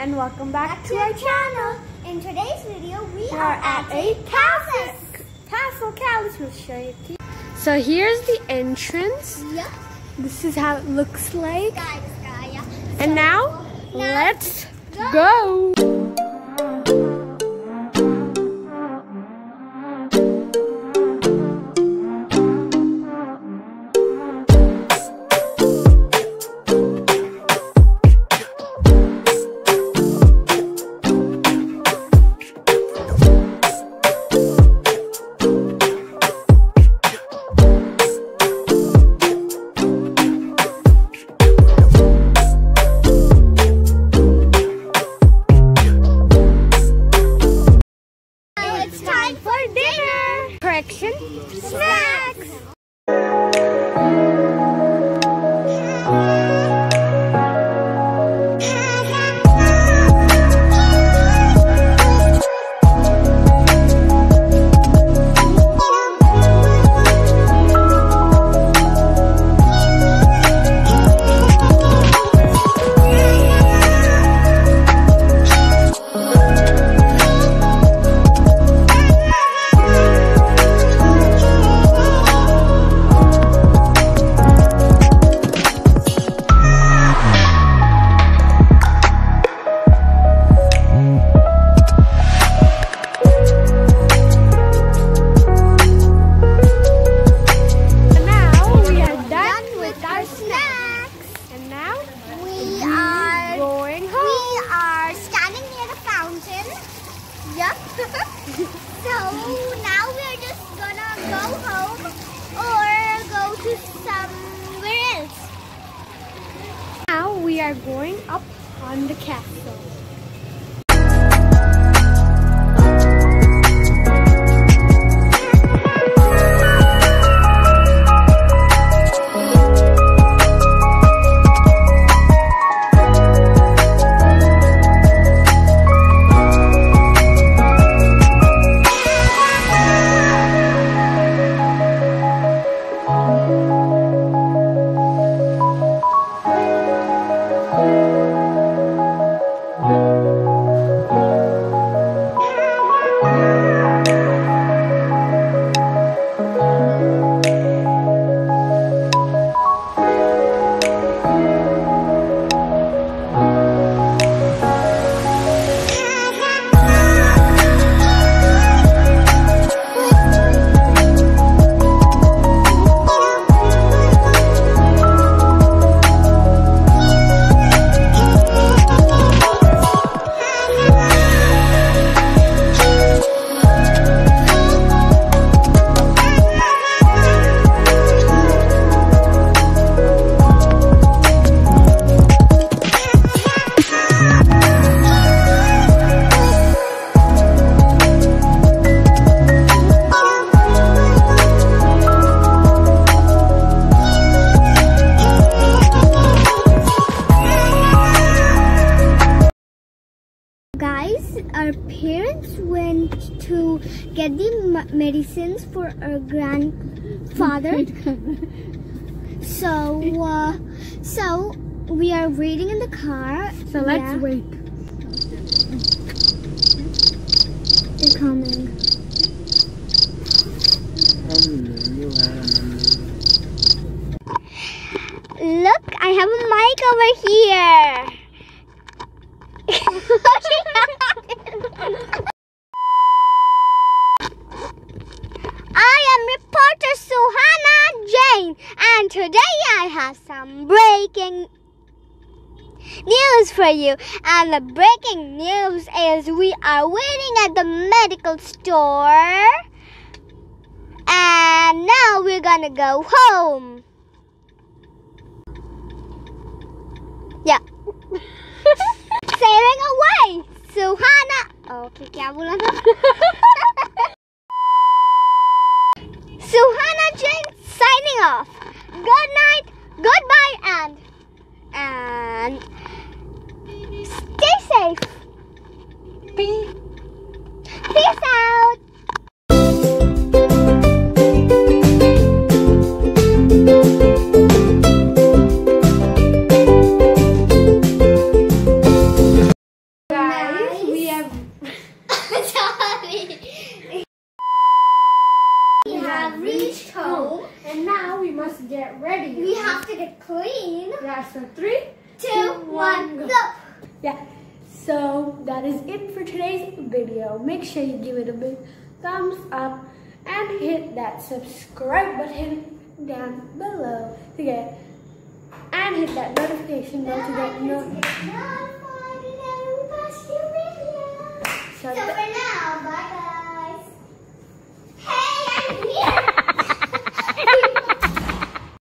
and welcome back to our channel. In today's video, we are at a castle palace. We'll show you. So here's the entrance. Yep. This is how it looks like. Yeah. And so, now let's go. Snacks! Yep. So now we're just gonna go home or go to somewhere else. Now we are going up on the castle. Our parents went to get the medicines for our grandfather. So we are waiting in the car. So let's wait. They're coming. Look, I have a mic over here. I am reporter Suhana Jane, and today I have some breaking news for you. And the breaking news is we are waiting at the medical store, and now we're gonna go home. Yeah. Sailing away, Suhana. Okay, क्या बोला था? Suhana Jane signing off. Good night, goodbye, and stay safe. Peace out. So 3, 2, 1, go. Yeah. So that is it for today's video. Make sure you give it a big thumbs up and hit that subscribe button down below to get and hit that notification bell to get notified. So for now, bye guys.